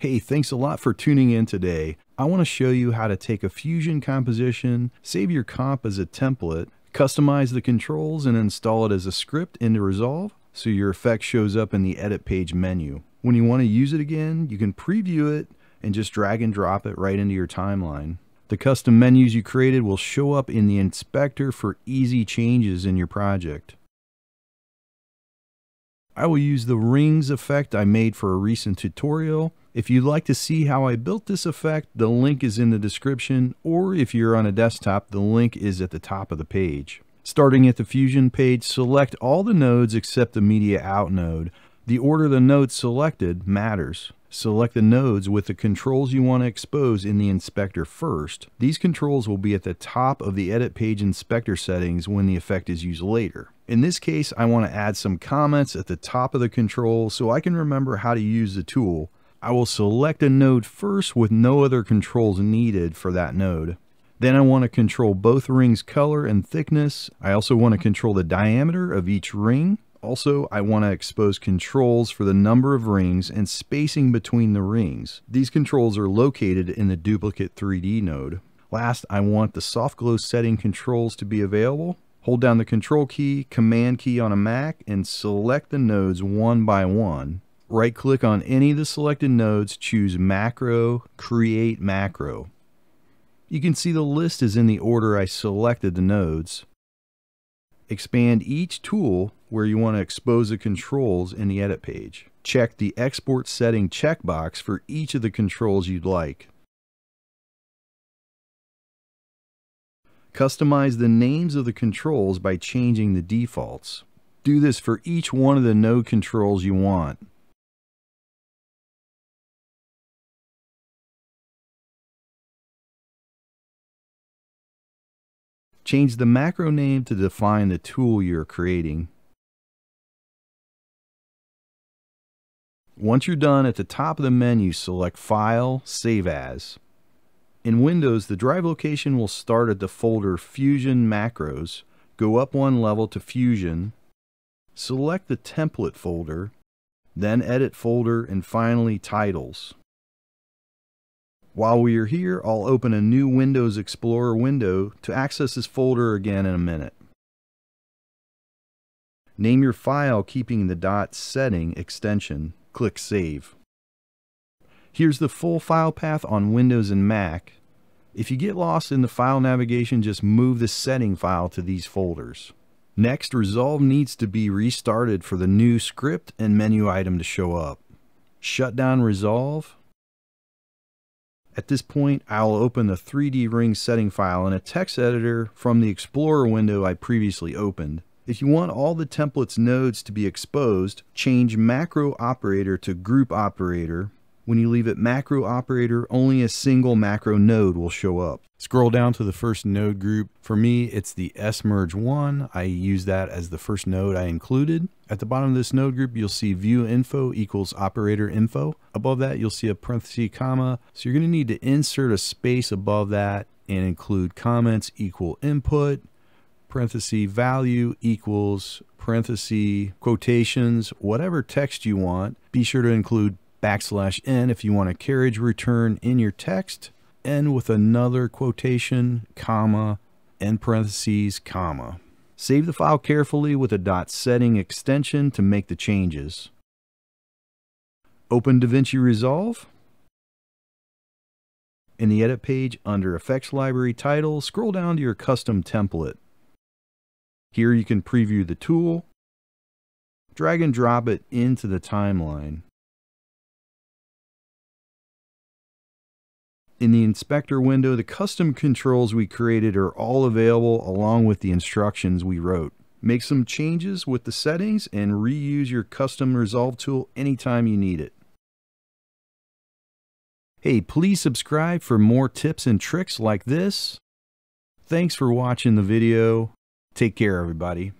Hey, thanks a lot for tuning in today. I want to show you how to take a Fusion composition, save your comp as a template, customize the controls, and install it as a script into Resolve so your effect shows up in the Edit Page menu. When you want to use it again, you can preview it and just drag and drop it right into your timeline. The custom menus you created will show up in the inspector for easy changes in your project. I will use the rings effect I made for a recent tutorial. If you'd like to see how I built this effect, the link is in the description, or if you're on a desktop, the link is at the top of the page. Starting at the Fusion page, select all the nodes except the Media Out node. The order the nodes selected matters. Select the nodes with the controls you want to expose in the inspector first. These controls will be at the top of the Edit Page inspector settings when the effect is used later. In this case, I want to add some comments at the top of the control so I can remember how to use the tool. I will select a node first with no other controls needed for that node. Then I want to control both rings' color and thickness. I also want to control the diameter of each ring. Also, I want to expose controls for the number of rings and spacing between the rings. These controls are located in the duplicate 3D node. Last, I want the soft glow setting controls to be available. Hold down the control key, command key on a Mac, and select the nodes one by one. Right click on any of the selected nodes, choose Macro, Create Macro. You can see the list is in the order I selected the nodes. Expand each tool where you want to expose the controls in the Edit Page. Check the Export Setting checkbox for each of the controls you'd like. Customize the names of the controls by changing the defaults. Do this for each one of the node controls you want. Change the macro name to define the tool you're creating. Once you're done, at the top of the menu, select File, Save As. In Windows, the drive location will start at the folder Fusion Macros. Go up one level to Fusion. Select the Template folder, then Edit folder, and finally Titles. While we are here, I'll open a new Windows Explorer window to access this folder again in a minute. Name your file keeping the .setting extension. Click Save. Here's the full file path on Windows and Mac. If you get lost in the file navigation, just move the setting file to these folders. Next, Resolve needs to be restarted for the new script and menu item to show up. Shut down Resolve. At this point, I'll open the 3D ring setting file in a text editor from the Explorer window I previously opened. If you want all the template's nodes to be exposed, change macro operator to group operator. When you leave it macro operator, only a single macro node will show up. Scroll down to the first node group. For me, it's the SMerge1. I use that as the first node I included. At the bottom of this node group, you'll see view info equals operator info. Above that, you'll see a parenthesis comma. So you're going to need to insert a space above that and include comments equal input, parenthesis value equals parenthesis quotations, whatever text you want. Be sure to include \n if you want a carriage return in your text. N with another quotation, comma, end parentheses, comma. Save the file carefully with a .setting extension to make the changes. Open DaVinci Resolve. In the Edit Page, under Effects Library Title, scroll down to your custom template. Here you can preview the tool, drag and drop it into the timeline. In the inspector window, the custom controls we created are all available along with the instructions we wrote. Make some changes with the settings and reuse your custom Resolve tool anytime you need it. Hey, please subscribe for more tips and tricks like this. Thanks for watching the video. Take care, everybody.